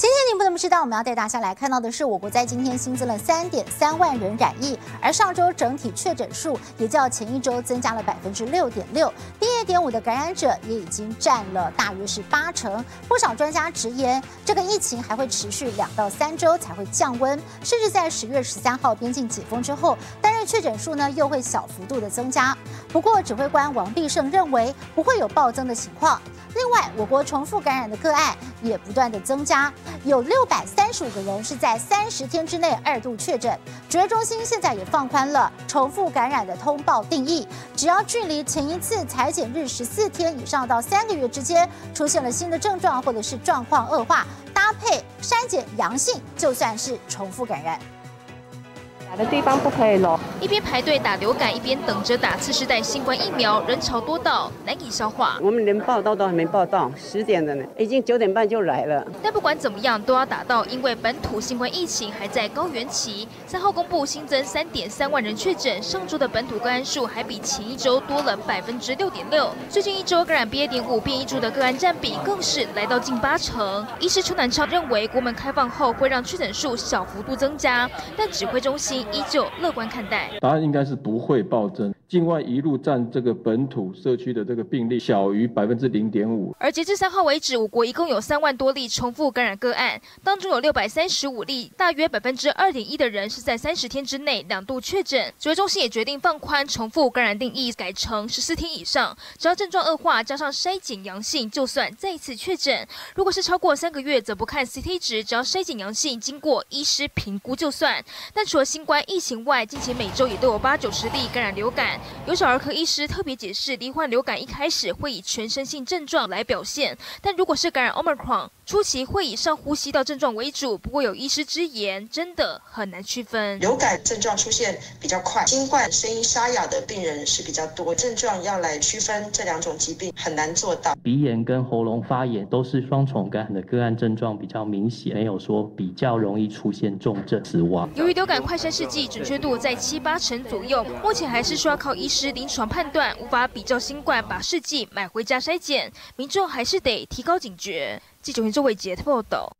今天你不怎么知道，我们要带大家来看到的是，我国在今天新增了3.3万人染疫，而上周整体确诊数也较前一周增加了6.6%，B.1.5的感染者也已经占了大约是80%。不少专家直言，这个疫情还会持续2到3周才会降温，甚至在10月13号边境解封之后，单日确诊数呢又会小幅度的增加。不过，指挥官王必胜认为不会有暴增的情况。另外，我国重复感染的个案也不断的增加。 有635个人是在30天之内2度确诊。指挥中心现在也放宽了重复感染的通报定义，只要距离前一次采检日14天以上到3个月之间出现了新的症状或者是状况恶化，搭配筛检阳性，就算是重复感染。 打的地方不可以咯。一边排队打流感，一边等着打次世代新冠疫苗，人潮多到难以消化。我们连报道都还没报到，10点了呢，已经9点半就来了。但不管怎么样，都要打到，因为本土新冠疫情还在高原期。3号公布新增3.3万人确诊，上周的本土个案数还比前一周多了6.6%。最近一周感染 BA.5 变异株的个案占比更是来到近80%。医师邱南超认为，国门开放后会让确诊数小幅度增加，但指挥中心 依旧乐观看待，答案应该是不会暴增。境外一路占这个本土社区的这个病例小于0.5%。而截至3号为止，我国一共有3万多例重复感染个案，当中有635例，大约2.1%的人是在30天之内2度确诊。指挥中心也决定放宽重复感染定义，改成14天以上，只要症状恶化加上筛检阳性，就算再次确诊。如果是超过3个月，则不看 CT 值，只要筛检阳性，经过医师评估就算。但除了新冠疫情外，近期每周也都有80-90例感染流感。有小儿科医师特别解释，罹患流感一开始会以全身性症状来表现，但如果是感染 Omicron， 初期会以上呼吸道症状为主。不过有医师之言，真的很难区分。流感症状出现比较快，新冠声音沙哑的病人是比较多，症状要来区分这2种疾病很难做到。鼻炎跟喉咙发炎都是双重感染的个案，症状比较明显，没有说比较容易出现重症死亡。由于流感快筛 试剂准确度在7-8成左右，目前还是需要靠医师临床判断，无法比较新冠把试剂买回家筛检，民众还是得提高警觉。记者林周伟杰报道。